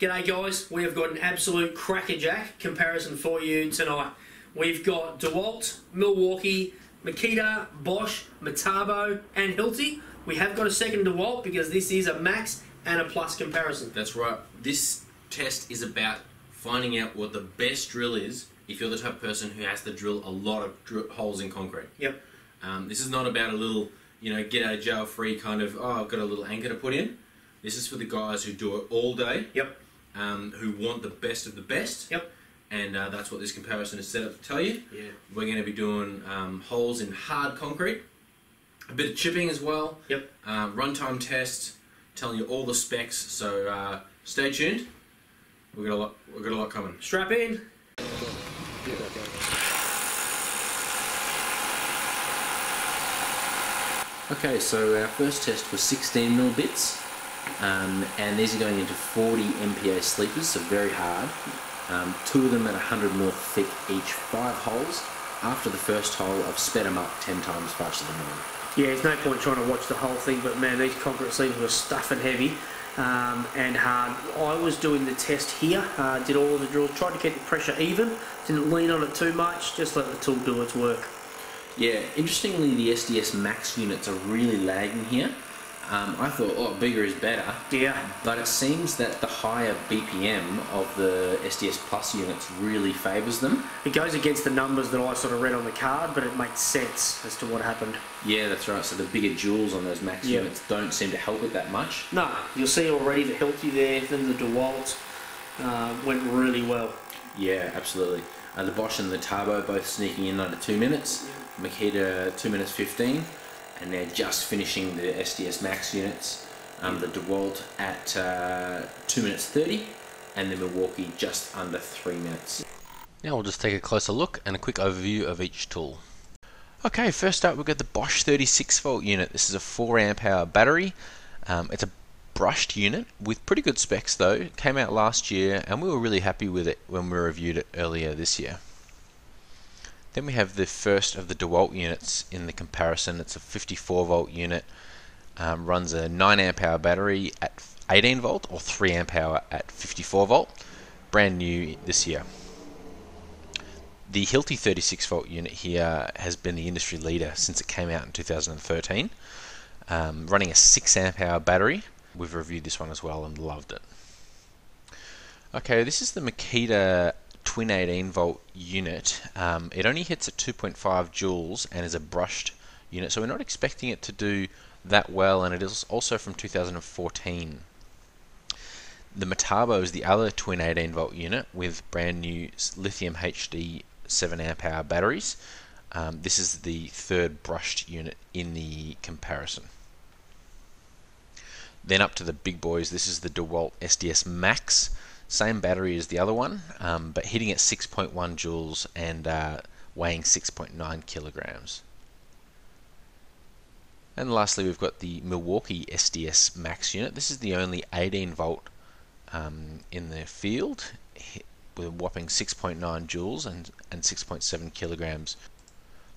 G'day guys, we have got an absolute crackerjack comparison for you tonight. We've got DeWalt, Milwaukee, Makita, Bosch, Metabo and Hilti. We have got a second DeWalt because this is a Max and a Plus comparison. That's right. This test is about finding out what the best drill is if you're the type of person who has to drill a lot of holes in concrete. Yep. This is not about a little, you know, get out of jail free kind of, oh, I've got a little anchor to put in. This is for the guys who do it all day. Yep. Who want the best of the best. Yep. And that's what this comparison is set up to tell you. Yeah. We're going to be doing holes in hard concrete, a bit of chipping as well. Yep. Runtime tests, telling you all the specs. So stay tuned. We've got a lot coming. Strap in. Okay, so our first test was 16mm bits. And these are going into 40 MPa sleepers, so very hard. Two of them at 100mm thick each, 5 holes. After the first hole, I've sped them up 10 times faster than normal. Yeah, there's no point trying to watch the whole thing, but man, these concrete sleepers were stuffing heavy and hard. I was doing the test here, did all of the drills, tried to keep the pressure even, didn't lean on it too much, just let the tool do its work. Yeah, interestingly the SDS Max units are really lagging here. I thought, oh, bigger is better. Yeah. But it seems that the higher BPM of the SDS Plus units really favours them. It goes against the numbers that I sort of read on the card, but it makes sense as to what happened. Yeah, that's right. So the bigger joules on those Max units don't seem to help it that much. No. You'll see already the Hilti there, then the DeWalt went really well. Yeah, absolutely. The Bosch and the Metabo both sneaking in under 2 minutes. Makita 2 minutes 15. And they're just finishing the SDS Max units, the DeWalt at 2 minutes 30 and the Milwaukee just under 3 minutes. Now we'll just take a closer look and a quick overview of each tool. Okay, first up we've got the Bosch 36 volt unit. This is a 4 amp hour battery. It's a brushed unit with pretty good specs though. It came out last year and we were really happy with it when we reviewed it earlier this year. Then we have the first of the DeWalt units in the comparison. It's a 54 volt unit, runs a 9 amp hour battery at 18 volt or 3 amp hour at 54 volt, brand new this year. The Hilti 36 volt unit here has been the industry leader since it came out in 2013, running a 6 amp hour battery. We've reviewed this one as well and loved it. Okay, this is the Makita twin 18 volt unit. It only hits at 2.5 joules and is a brushed unit, so we're not expecting it to do that well, and it is also from 2014. The Metabo is the other twin 18 volt unit with brand new lithium HD 7 amp hour batteries. This is the third brushed unit in the comparison. Then up to the big boys, this is the DeWalt SDS Max. Same battery as the other one, but hitting at 6.1 joules and weighing 6.9 kilograms. And lastly, we've got the Milwaukee SDS Max unit. This is the only 18 volt in the field, hit with a whopping 6.9 joules and 6.7 kilograms.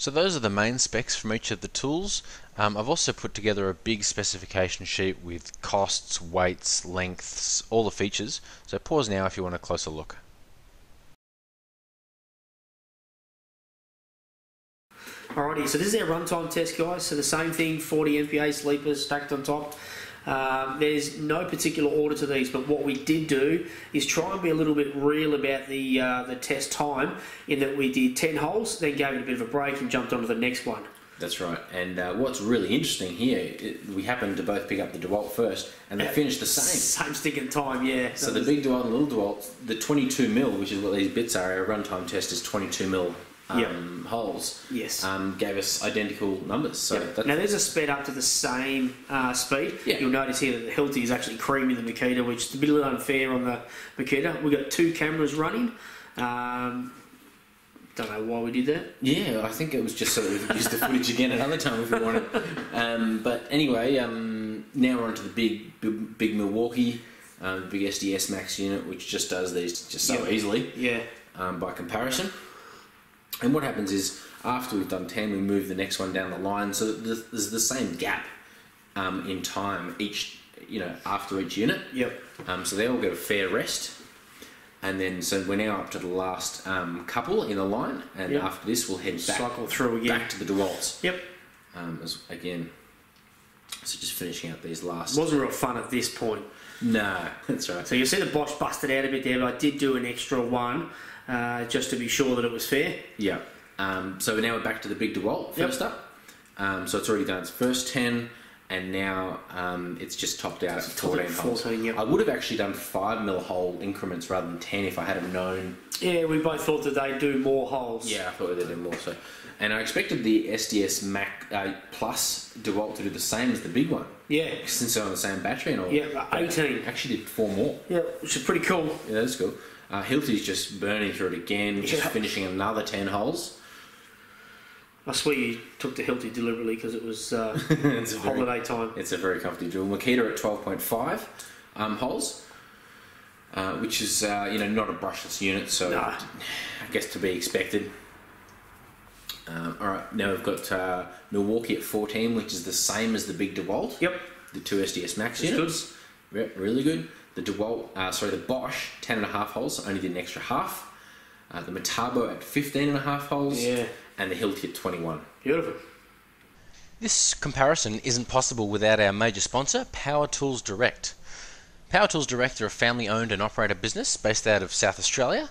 So those are the main specs from each of the tools. I've also put together a big specification sheet with costs, weights, lengths, all the features. So pause now if you want a closer look. Alrighty, so this is our runtime test, guys. So the same thing, 40 MPa sleepers stacked on top. There's no particular order to these, but what we did do is try and be a little bit real about the test time, in that we did 10 holes, then gave it a bit of a break and jumped onto the next one. That's right, and what's really interesting here, we happened to both pick up the DeWalt first, and they finished the same. Same stinking time, yeah. So the big DeWalt and the little DeWalt, the 22mm, which is what these bits are, our runtime test is 22mm. Holes, yes, gave us identical numbers. So now there's a sped up to the same speed. Yeah. You'll notice here that the Hilti is actually creaming the Makita, which is a bit unfair on the Makita. We've got 2 cameras running. Don't know why we did that. Yeah, I think it was just so that we could use the footage again another time if we wanted. But anyway, now we're onto the big Milwaukee, big SDS Max unit, which just does these just so easily. Yeah. By comparison. And what happens is, after we've done 10, we move the next one down the line, so there's the same gap in time each after each unit. Yep. So they all get a fair rest. And then, so we're now up to the last couple in the line, and yep. after this we'll head back, cycle through again. Back to the DeWalt's. Yep. Again, so just finishing up these last. It wasn't real fun at this point. No, that's right. So you'll see the Bosch busted out a bit there, but I did do an extra one just to be sure that it was fair. Yeah. So now we're back to the big DeWalt first yep. up. So it's already done its first 10. And now it's just topped out at 14 holes. Yep. I would have actually done 5mm hole increments rather than 10 if I had known. Yeah, we both thought that they do more holes. Yeah, I thought they'd do more. So, and I expected the SDS Max Plus DeWalt to do the same as the big one. Yeah, since they're on the same battery and all. Yeah, 18. Actually, did 4 more. Yeah, which is pretty cool. Yeah, that's cool. Hilti's just burning through it again, just finishing another 10 holes. I swear you took the Hilti deliberately because it was it's holiday time. It's a very comfy drill. Makita at 12.5 holes, which is not a brushless unit, so nah. I guess to be expected. All right, now we've got Milwaukee at 14, which is the same as the big DeWalt. Yep. The 2 SDS Max units. Good. Yep, really good. The DeWalt, sorry, the Bosch 10.5 holes, only did an extra half. The Metabo at 15.5 holes. Yeah. And the Hilti at 21. Beautiful. This comparison isn't possible without our major sponsor, Power Tools Direct. Power Tools Direct are a family-owned and operated business based out of South Australia.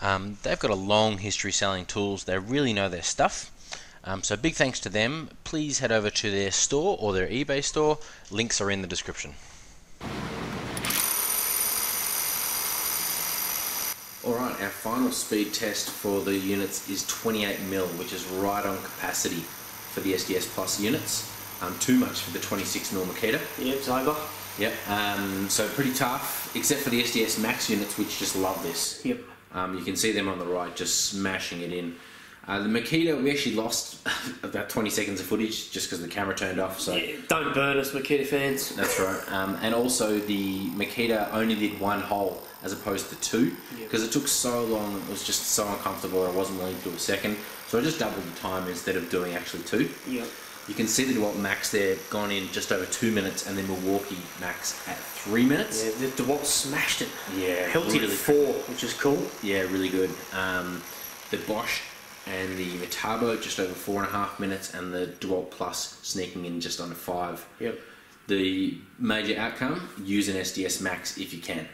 They've got a long history selling tools. They really know their stuff. So big thanks to them. Please head over to their store or their eBay store. Links are in the description. Alright, our final speed test for the units is 28mm, which is right on capacity for the SDS Plus units. Too much for the 26mm Makita. Yep, it's over. Yep, so pretty tough, except for the SDS Max units, which just love this. Yep. You can see them on the right, just smashing it in. The Makita, we actually lost about 20 seconds of footage just because the camera turned off. So yeah, don't burn us, Makita fans. That's right. And also the Makita only did 1 hole as opposed to 2, because it took so long, it was just so uncomfortable, I wasn't willing to do a second, so I just doubled the time instead of doing actually 2. Yep. You can see the DeWalt Max there, gone in just over 2 minutes, and then Milwaukee Max at 3 minutes. Yeah, the DeWalt smashed it. Yeah, Hilti really 4, which is cool. Yeah, really good. The Bosch and the Metabo just over 4.5 minutes, and the DeWalt Plus sneaking in just under 5. Yep. The major outcome, use an SDS Max if you can.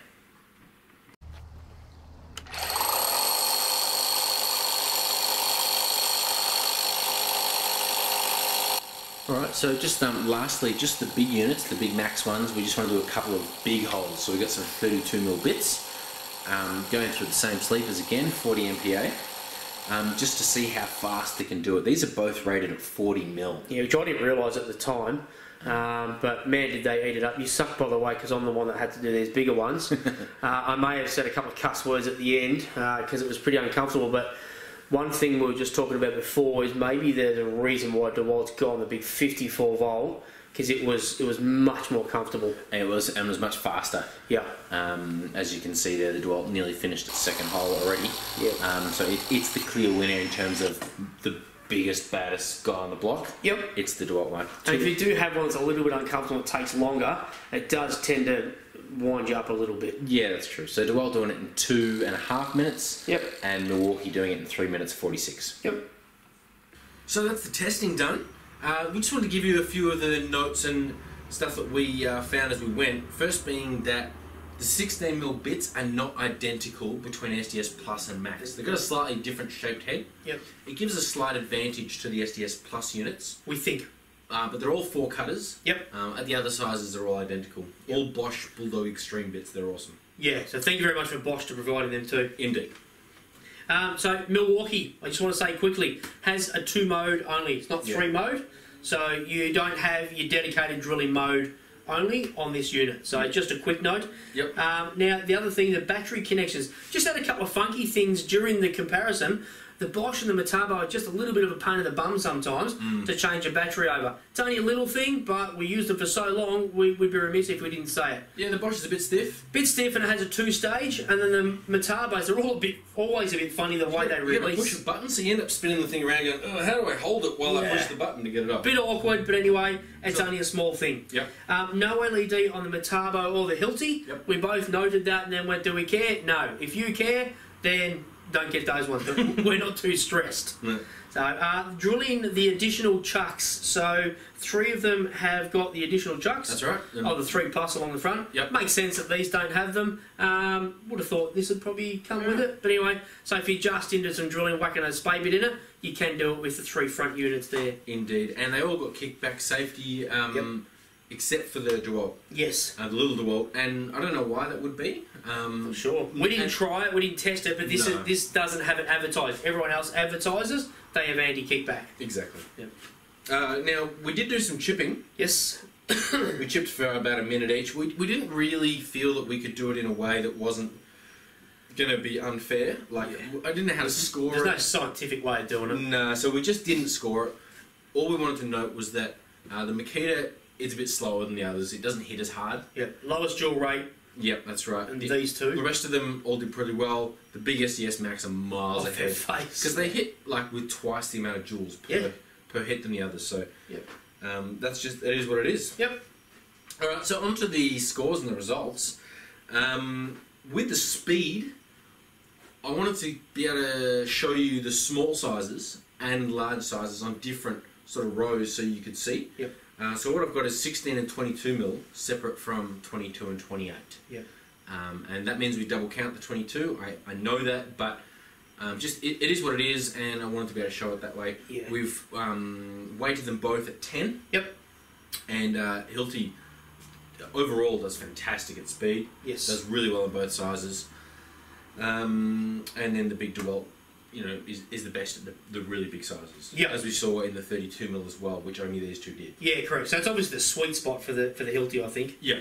Alright, so just lastly, just the big units, the big max ones, we just want to do a couple of big holes. So we've got some 32mm bits, going through the same sleepers again, 40 MPa, just to see how fast they can do it. These are both rated at 40mm. Yeah, which I didn't realise at the time, but man did they eat it up. You suck, by the way, because I'm the one that had to do these bigger ones. I may have said a couple of cuss words at the end, because it was pretty uncomfortable, but one thing we were just talking about before is maybe there's a reason why DeWalt's gone the big 54 volt, because it was much more comfortable. And it was much faster. Yeah. As you can see there, the DeWalt nearly finished its second hole already. Yeah. So it's the clear winner in terms of the biggest, baddest guy on the block. Yep. It's the DeWalt one. And if you do have one that's a little bit uncomfortable, it takes longer. It does tend to wind you up a little bit. Yeah, that's true. So DeWalt doing it in 2.5 minutes. Yep. And Milwaukee doing it in 3 minutes 46. Yep. So that's the testing done. We just wanted to give you a few of the notes and stuff that we found as we went. First being that the 16mm bits are not identical between SDS Plus and Max. They've got a slightly different shaped head. Yep. It gives a slight advantage to the SDS Plus units, we think. But they're all 4 cutters. Yep. At the other sizes, they're all identical. Yep. All Bosch Bulldog Extreme bits. They're awesome. Yeah. So thank you very much for Bosch to providing them too. Indeed. So Milwaukee, I just want to say quickly, has a 2 mode only. It's not 3 mode. So you don't have your dedicated drilling mode only on this unit. So just a quick note. Yep. Now the other thing, the battery connections. Just had a couple of funky things during the comparison. The Bosch and the Metabo are just a little bit of a pain in the bum sometimes to change a battery over. It's only a little thing, but we used them for so long, we'd be remiss if we didn't say it. Yeah, the Bosch is a bit stiff. Bit stiff, and it has a two-stage, and then the Metabos are all always a bit funny the way they release. You push a button, so you end up spinning the thing around going, oh, how do I hold it while I push the button to get it up? Bit awkward, but anyway, it's only a small thing. Yep. No LED on the Metabo or the Hilti. Yep. We both noted that and then went, do we care? No. If you care, then don't get those ones, but we're not too stressed. No. So, drilling the additional chucks. So, three of them have got the additional chucks. That's right. Yeah. Oh, the 3+ along the front. Yep. Makes sense that these don't have them. Would have thought this would probably come with it. But anyway, so if you're just into some drilling, whacking a spade bit in it, you can do it with the 3 front units there. Indeed. And they all got kickback safety, except for the DeWalt. Yes. The little DeWalt. And I don't know why that would be. For sure. We didn't try it, we didn't test it, but this this doesn't have it advertised. Everyone else advertises, they have anti-kickback. Exactly. Yep. Now, we did do some chipping. Yes. We chipped for about a minute each. We didn't really feel that we could do it in a way that wasn't going to be unfair. Like, I didn't know how to score it. There's no scientific way of doing it. No, so we just didn't score it. All we wanted to note was that the Makita is a bit slower than the others. It doesn't hit as hard. Yep. Lowest dual rate. Yep, that's right. And these two. The rest of them all did pretty well. The big SDS Max are miles ahead. Because they hit like with twice the amount of joules per hit than the others. So that's just, it is what it is. Yep. Alright, so onto the scores and the results. With the speed, I wanted to be able to show you the small sizes and large sizes on different sort of rows so you could see. Yep. So what I've got is 16 and 22 mil, separate from 22 and 28. Yeah. And that means we double count the 22. I know that, but just it is what it is, and I wanted to be able to show it that way. Yeah. We've weighted them both at 10. Yep. And Hilti overall does fantastic at speed. Yes. Does really well in both sizes. And then the big DeWalt, you know, is the best at the really big sizes. Yeah, as we saw in the 32 mil as well, which only these two did. Yeah, correct. So it's obviously the sweet spot for the Hilti, I think. Yeah.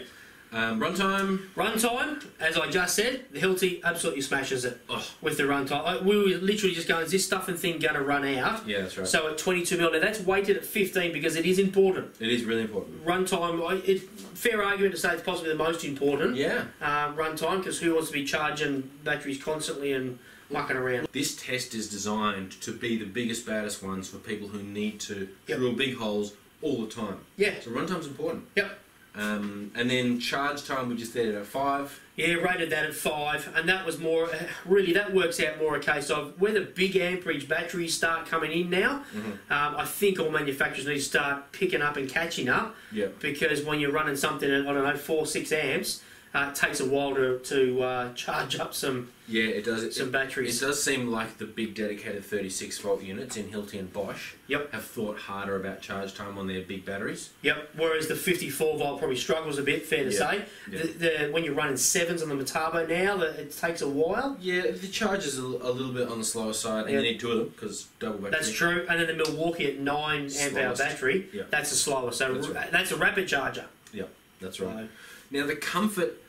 Runtime. Runtime, as I just said, the Hilti absolutely smashes it with the runtime. We were literally just going, is this stuff and thing going to run out? Yeah, that's right. So at 22 mil, now that's weighted at 15 because it is important. It is really important. Runtime, fair argument to say it's possibly the most important. Yeah. Runtime, because who wants to be charging batteries constantly and mucking around? This test is designed to be the biggest, baddest ones for people who need to drill big holes all the time. Yeah. So runtime's important. Yep. And then charge time, we just did it at 5. Yeah, rated that at 5, and that was more, really that works out more a case of where the big amperage batteries start coming in now. I think all manufacturers need to start picking up and catching up, because when you're running something at, I don't know, 4, 6 amps, it takes a while to charge up some batteries. It does seem like the big dedicated 36 volt units in Hilti and Bosch have thought harder about charge time on their big batteries. Yep. Whereas the 54 volt probably struggles a bit. Fair to say. Yep. When you're running 7s on the Metabo now, it takes a while. Yeah, the charge is a little bit on the slower side, and you need two of them because double battery. That's true. And then the Milwaukee at 9 amp hour battery, that's a slower. So that's, that's a rapid charger. Yep, that's right. Now the comfort.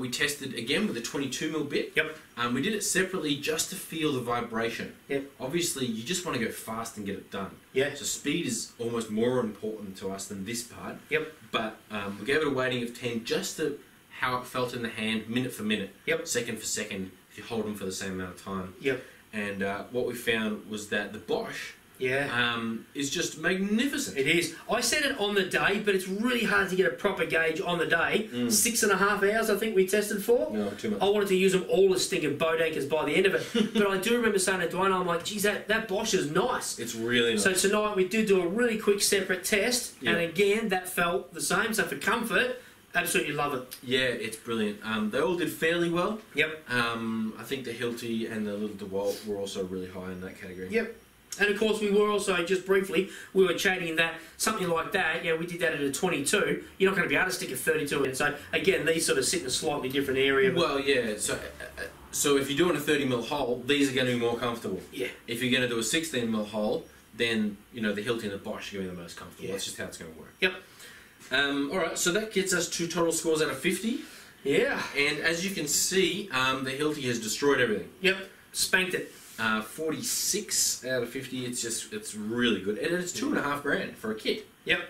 We tested again with the 22 mil bit. Yep. We did it separately just to feel the vibration. Yep. Obviously, you just want to go fast and get it done. Yeah. So speed is almost more important to us than this part. Yep. But we gave it a weighting of 10 just to how it felt in the hand, minute for minute. Yep. Second for second, if you hold them for the same amount of time. Yep. And what we found was that the Bosch. Yeah. It's just magnificent. It is. I said it on the day, but it's really hard to get a proper gauge on the day. 6.5 hours, I think we tested for. No, too much. I wanted to use them all as stinking boat anchors by the end of it. But I do remember saying to Dwayne, I'm like, geez, that Bosch is nice. It's really nice. So tonight we did do a really quick separate test, and again, that felt the same. So for comfort, absolutely love it. Yeah, it's brilliant. They all did fairly well. Yep. I think the Hilti and the little DeWalt were also really high in that category. Yep. And of course, we were also, just briefly, we were chatting that something like that, we did that at a 22, you're not going to be able to stick a 32 in. So, again, these sort of sit in a slightly different area. Well, yeah, so if you're doing a 30 mil hole, these are going to be more comfortable. Yeah. If you're going to do a 16 mil hole, then, you know, the Hilti and the Bosch are going to be the most comfortable. Yeah. That's just how it's going to work. Yep. All right, so that gets us 2 total scores out of 50. Yeah. And as you can see, the Hilti has destroyed everything. Yep, spanked it. 46 out of 50. It's just, it's really good, and it's $2.5 grand for a kit. Yep.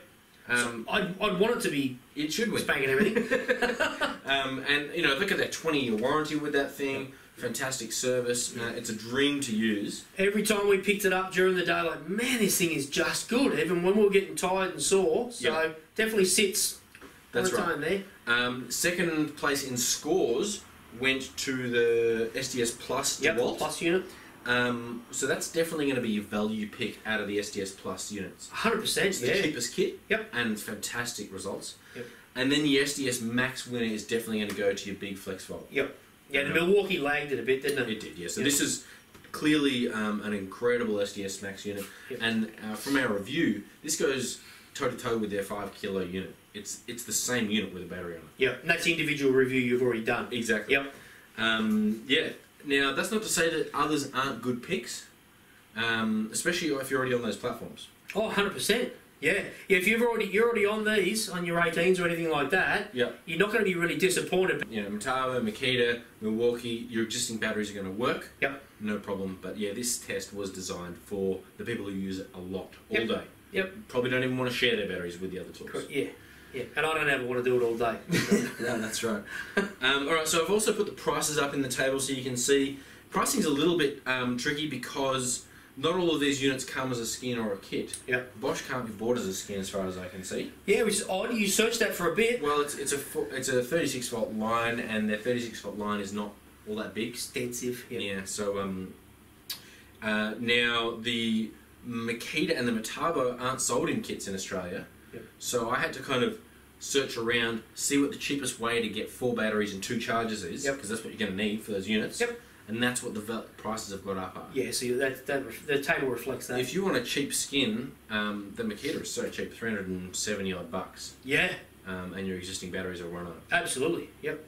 So I'd want it to be. It should win. Spanking everything. And you know, look at that 20-year warranty with that thing. Yep. Fantastic service. It's a dream to use. Every time we picked it up during the day, like, man, this thing is just good. Even when we were getting tired and sore, so yep. Definitely sits. That's right. Time there. Second place in scores went to the SDS Plus DeWalt. Plus unit. So that's definitely going to be your value pick out of the SDS Plus units. 100%. It's the cheapest kit. Yep. And fantastic results. Yep. And then the SDS Max winner is definitely going to go to your big flex fold. Yep. Yeah, the Milwaukee lagged it a bit, didn't it? It did, yeah. So this is clearly an incredible SDS Max unit. Yep. And from our review, this goes toe-to-toe with their 5 kilo unit. It's the same unit with a battery on it. Yeah, and that's the individual review you've already done. Exactly. Yep. Yeah. Now, that's not to say that others aren't good picks, especially if you're already on those platforms. Oh, 100%. Yeah. Yeah, if you're already on these, on your 18s or anything like that, you're not going to be really disappointed. Yeah, Metabo, Makita, Milwaukee, your existing batteries are going to work. Yep. No problem. But yeah, this test was designed for the people who use it a lot, all day. Yep. Probably don't even want to share their batteries with the other tools. Correct. Yeah. Yeah, and I don't ever want to do it all day. No, that's right. Alright, so I've also put the prices up in the table so you can see. Pricing's a little bit tricky because not all of these units come as a skin or a kit. Yeah. Bosch can't be bought as a skin as far as I can see. Yeah, which is odd. You searched that for a bit. Well, it's a 36-volt line, and their 36-volt line is not all that big. Extensive. Yep. Yeah, so now the Makita and the Metabo aren't sold in kits in Australia. Yep. So I had to kind of search around, see what the cheapest way to get 4 batteries and 2 chargers is, because that's what you're going to need for those units. Yep. And that's what the prices have got up are. Yeah, so the table reflects that. If you want a cheap skin, the Makita is so cheap, 370 odd bucks. Yeah. And your existing batteries will run on it. Absolutely, yep.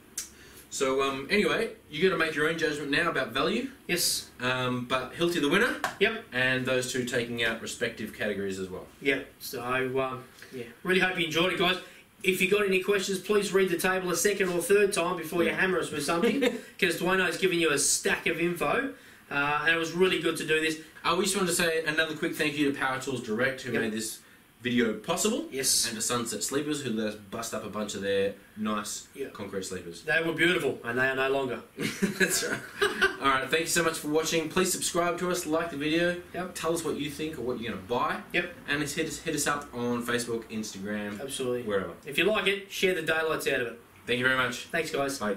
So anyway, you got to make your own judgment now about value. Yes. But Hilti the winner. Yep. And those two taking out respective categories as well. Yep. So yeah, really hope you enjoyed it, guys. If you got any questions, please read the table a second or third time before you hammer us with something, because Dwayno's given you a stack of info, and it was really good to do this. I just wanted to say another quick thank you to Power Tools Direct, who made this video possible. Yes. And to Sunset Sleepers, who let us bust up a bunch of their nice concrete sleepers. They were beautiful, and they are no longer. That's right. Alright, thank you so much for watching. Please subscribe to us, like the video, tell us what you think or what you're going to buy. Yep. And hit us up on Facebook, Instagram, absolutely, wherever. If you like it, share the daylights out of it. Thank you very much. Thanks, guys. Bye.